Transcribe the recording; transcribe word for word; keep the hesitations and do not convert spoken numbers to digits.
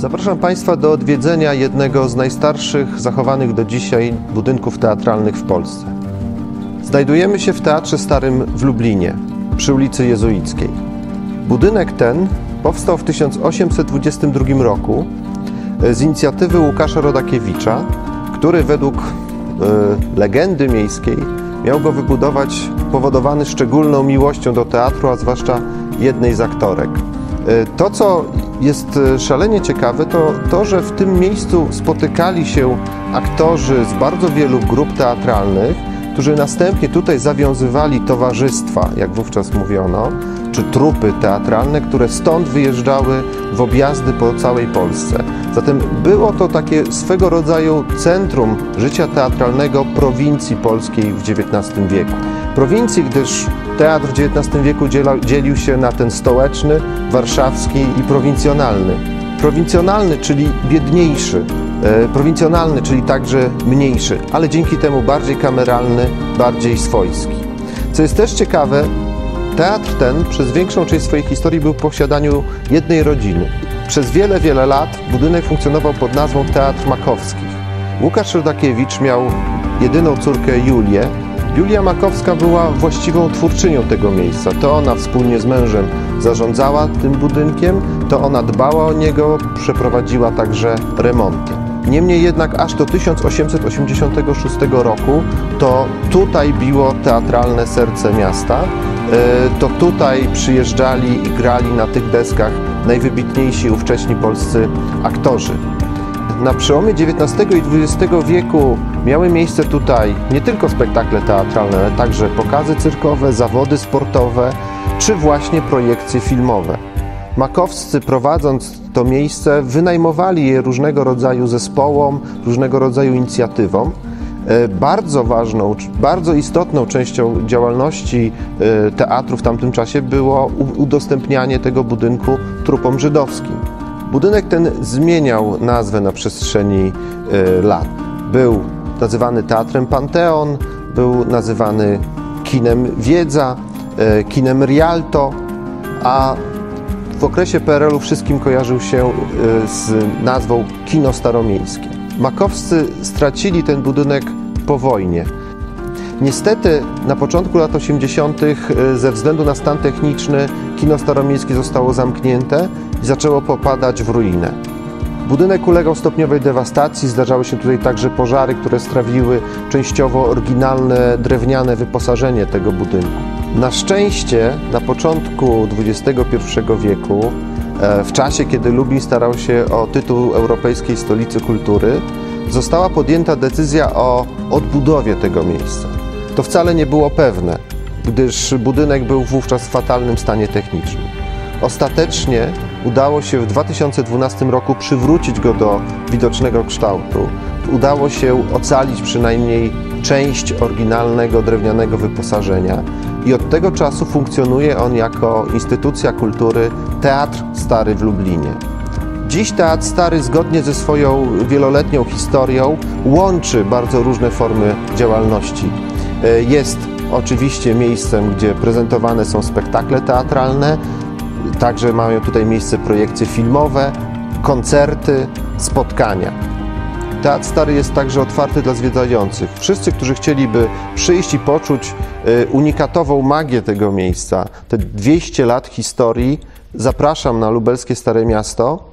Zapraszam Państwa do odwiedzenia jednego z najstarszych zachowanych do dzisiaj budynków teatralnych w Polsce. Znajdujemy się w Teatrze Starym w Lublinie, przy ulicy Jezuickiej. Budynek ten powstał w tysiąc osiemset dwudziestym drugim roku z inicjatywy Łukasza Rodakiewicza, który według legendy miejskiej miał go wybudować powodowany szczególną miłością do teatru, a zwłaszcza jednej z aktorek. To, co jest szalenie ciekawe, to to, że w tym miejscu spotykali się aktorzy z bardzo wielu grup teatralnych, którzy następnie tutaj zawiązywali towarzystwa, jak wówczas mówiono, czy trupy teatralne, które stąd wyjeżdżały w objazdy po całej Polsce. Zatem było to takie swego rodzaju centrum życia teatralnego prowincji polskiej w dziewiętnastym wieku. Prowincji, gdyż teatr w dziewiętnastym wieku dzielił się na ten stołeczny, warszawski i prowincjonalny. Prowincjonalny, czyli biedniejszy, prowincjonalny, czyli także mniejszy, ale dzięki temu bardziej kameralny, bardziej swojski. Co jest też ciekawe, teatr ten przez większą część swojej historii był w posiadaniu jednej rodziny. Przez wiele, wiele lat budynek funkcjonował pod nazwą Teatr Makowskich. Łukasz Rodakiewicz miał jedyną córkę Julię. Julia Makowska była właściwą twórczynią tego miejsca. To ona wspólnie z mężem zarządzała tym budynkiem, to ona dbała o niego, przeprowadziła także remonty. Niemniej jednak aż do tysiąc osiemset osiemdziesiątego szóstego roku to tutaj biło teatralne serce miasta. To tutaj przyjeżdżali i grali na tych deskach najwybitniejsi ówcześni polscy aktorzy. Na przełomie dziewiętnastego i dwudziestego wieku miały miejsce tutaj nie tylko spektakle teatralne, ale także pokazy cyrkowe, zawody sportowe, czy właśnie projekcje filmowe. Makowscy, prowadząc to miejsce, wynajmowali je różnego rodzaju zespołom, różnego rodzaju inicjatywom. Bardzo ważną, bardzo istotną częścią działalności teatru w tamtym czasie było udostępnianie tego budynku trupom żydowskim. Budynek ten zmieniał nazwę na przestrzeni lat. Był nazywany Teatrem Panteon, był nazywany Kinem Wiedza, Kinem Rialto, a w okresie P R L-u wszystkim kojarzył się z nazwą Kino Staromiejskie. Makowscy stracili ten budynek po wojnie. Niestety na początku lat osiemdziesiątych ze względu na stan techniczny Kino Staromiejskie zostało zamknięte i zaczęło popadać w ruinę. Budynek ulegał stopniowej dewastacji, zdarzały się tutaj także pożary, które strawiły częściowo oryginalne drewniane wyposażenie tego budynku. Na szczęście na początku dwudziestego pierwszego wieku, w czasie kiedy Lublin starał się o tytuł Europejskiej Stolicy Kultury, została podjęta decyzja o odbudowie tego miejsca. To wcale nie było pewne, gdyż budynek był wówczas w fatalnym stanie technicznym. Ostatecznie udało się w dwa tysiące dwunastym roku przywrócić go do widocznego kształtu. Udało się ocalić przynajmniej część oryginalnego drewnianego wyposażenia i od tego czasu funkcjonuje on jako instytucja kultury Teatr Stary w Lublinie. Dziś Teatr Stary, zgodnie ze swoją wieloletnią historią, łączy bardzo różne formy działalności. Jest oczywiście miejscem, gdzie prezentowane są spektakle teatralne, także mają tutaj miejsce projekcje filmowe, koncerty, spotkania. Teatr Stary jest także otwarty dla zwiedzających. Wszyscy, którzy chcieliby przyjść i poczuć unikatową magię tego miejsca, te dwieście lat historii, zapraszam na lubelskie Stare Miasto.